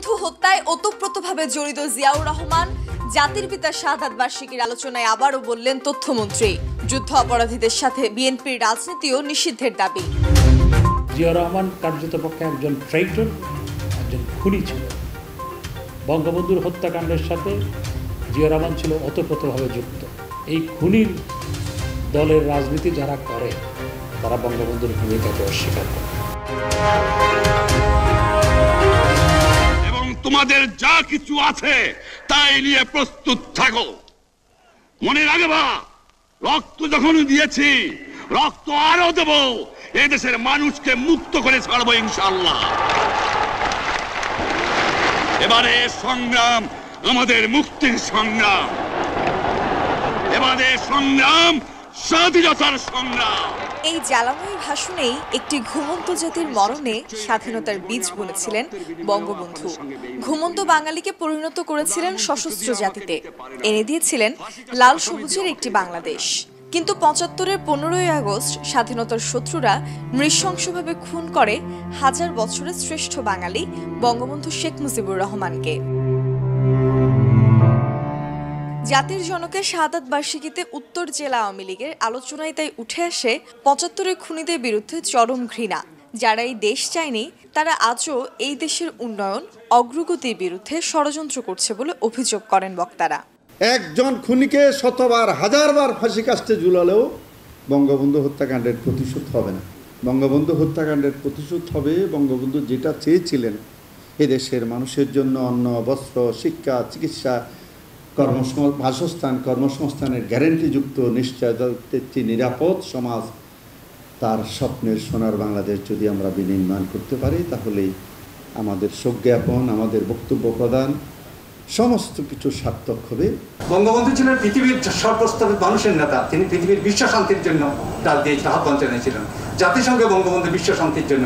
বঙ্গবন্ধু হত্যায় অতপ্রতভাবে জড়িত জিয়াউর রহমান জাতির পিতা শাহাদাত বার্ষিকীর আলোচনায় আবারও বললেন তথ্যমন্ত্রী, যুদ্ধ অপরাধীদের সাথে বিএনপির রাজনীতিও নিষিদ্ধের দাবি। জিয়াউর রহমান কার্যতপক্ষে একজন ট্রেইটর, একজন খুনি ছিল। বঙ্গবন্ধুর হত্যাকাণ্ডের সাথে জিয়াউর রহমান ছিল অতপ্রতভাবে যুক্ত। এই খুনির দলের রাজনীতি যারা করে তারা বঙ্গবন্ধুর ভূমিকাকে অস্বীকার করে। এবং তোমাদের যা কিছু আছে তাই নিয়ে প্রস্তুত থাকো। মনে রাখবা, রক্ত যখন দিয়েছি রক্ত আরো দেব। এই দেশের মানুষকে মুক্ত করে ছাড়বো ইনশাআল্লাহ। এবারে সংগ্রাম আমাদের মুক্তির সংগ্রাম, এবারে সংগ্রাম স্বাধীনতার সংগ্রাম। এই জ্বালাময়ী ভাষণেই একটি ঘুমন্ত জাতির মরণে স্বাধীনতার বীজ বলেছিলেন বঙ্গবন্ধু। ঘুমন্ত বাঙালিকে পরিণত করেছিলেন সশস্ত্র জাতিতে, এনে দিয়েছিলেন লাল সবুজের একটি বাংলাদেশ। কিন্তু ৭৫-এর ১৫ই আগস্ট স্বাধীনতার শত্রুরা নৃশংসভাবে খুন করে হাজার বছরের শ্রেষ্ঠ বাঙালি বঙ্গবন্ধু শেখ মুজিবুর রহমানকে। জাতির জনকের শাহাদাত বার্ষিকীতে উত্তর জেলা আওয়ামী লীগের আলোচনায় তাই উঠে আসে ৭৫-এর খুনিদের বিরুদ্ধে চরম ঘৃণা। যারা এই দেশ চায়নি তারা আজও এই দেশের উন্নয়ন, অগ্রগতির বিরুদ্ধে ষড়যন্ত্র করছে বলে অভিযোগ করেন বক্তারা। একজন খুনিকে শতবার, হাজারবার ফাঁসি কাস্তে ঝুলালেও বঙ্গবন্ধু হত্যাকাণ্ডের প্রতিশোধ হবে না। বঙ্গবন্ধু হত্যাকাণ্ডের প্রতিশোধ হবে বঙ্গবন্ধু যেটা চেয়েছিলেন, এদেশের মানুষের জন্য অন্ন, বস্ত্র, শিক্ষা, চিকিৎসা, বাসস্থান, কর্মসংস্থানের গ্যারেন্টিযুক্ত নিশ্চয়তা, নিরাপদ সমাজ, তার স্বপ্নের সোনার বাংলাদেশ যদি আমরা বিনির্মাণ করতে পারি তাহলেই আমাদের সজ্ঞাপন, আমাদের বক্তব্য প্রদান সমস্ত কিছু সার্থক হবে। বঙ্গবন্ধু ছিলেন পৃথিবীর সর্বস্তরের মানুষের নেতা। তিনি পৃথিবীর বিশ্ব শান্তির জন্য ডাল দিয়ে আহ্বান জানিয়েছিলেন। জাতিসংঘে বঙ্গবন্ধু বিশ্ব শান্তির জন্য,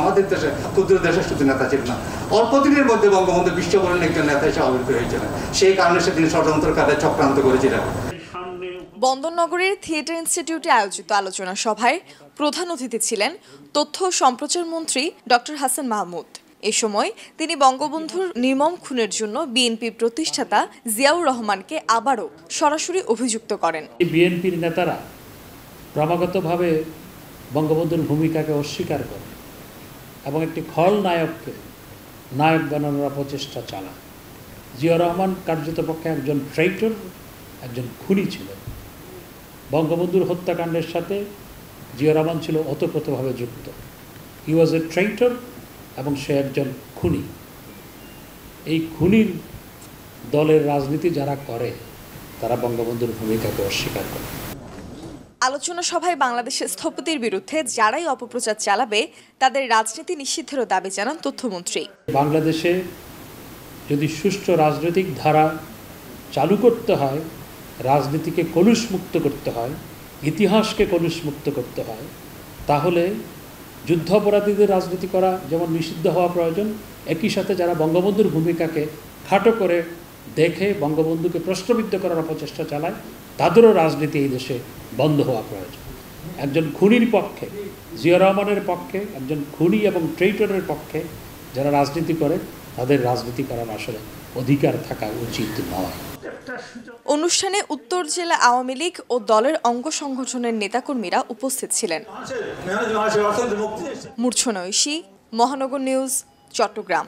আমাদের দেশে ক্ষুদ্র দেশের শুধু নেতা ছিল না, অল্প দিনের মধ্যে বঙ্গবন্ধু বিশ্ববরণের একজন নেতা হিসেবে আবির্ভূত হয়েছিলেন। সেই কারণে সেদিন ষড়যন্ত্রকারী চক্রান্ত করেছিলেন। বন্দরনগরের থিয়েটার ইনস্টিটিউটে আয়োজিত আলোচনা সভায় প্রধান অতিথি ছিলেন তথ্য ও সম্প্রচার মন্ত্রী ডক্টর হাসান মাহমুদ। এ সময় তিনি বঙ্গবন্ধুর নির্মম খুনের জন্য বিএনপি প্রতিষ্ঠাতা জিয়াউর রহমানকে আবারও সরাসরি অভিযুক্ত করেন। বিএনপির নেতারা ক্রমাগতভাবে বঙ্গবন্ধুর ভূমিকাকে অস্বীকার করে এবং একটি খলনায়ককে নায়ক বানানোর অপচেষ্টা চালায়। জিয়াউর রহমান কার্যতপক্ষে একজন ট্রেইটর, একজন খুনি ছিলেন। বঙ্গবন্ধুর হত্যাকাণ্ডের সাথে জিয়াউর রহমান ছিল অতপ্রতভাবে যুক্ত। হি ওয়াজ এ ট্রেইটর এবং সে একজন খুনি। এই খুনির দলের রাজনীতি যারা করে তারা বঙ্গবন্ধুর ভূমিকাকে অস্বীকার করে। আলোচনা সভায় বাংলাদেশের স্থপতির বিরুদ্ধে যারাই অপপ্রচার চালাবে তাদের রাজনীতি নিষিদ্ধেরও দাবি জানান তথ্যমন্ত্রী। বাংলাদেশে যদি সুষ্ঠু রাজনৈতিক ধারা চালু করতে হয়, রাজনীতিকে কলুষমুক্ত করতে হয়, ইতিহাসকে কলুষমুক্ত করতে হয়, তাহলে যুদ্ধ অপরাধীদের রাজনীতি করা যেমন নিষিদ্ধ হওয়া প্রয়োজন, একই সাথে যারা বঙ্গবন্ধুর ভূমিকাকে খাটো করে দেখে বঙ্গবন্ধুকে প্রশ্নবিদ্ধ করার অপচেষ্টা চালায় তাদেরও রাজনীতি এই দেশে বন্ধ হওয়া প্রয়োজন। একজন খুনির পক্ষে, জিয়াউর রহমানের পক্ষে, একজন খুনি এবং ট্রেইটরের পক্ষে যারা রাজনীতি করে তাদের রাজনীতি করার আসলে অধিকার থাকা উচিত নয়। অনুষ্ঠানে উত্তর জেলা আওয়ামী লীগ ও দলের অঙ্গ সংগঠনের নেতাকর্মীরা উপস্থিত ছিলেন। মূর্ছনা ঐশী, মহানগর নিউজ, চট্টগ্রাম।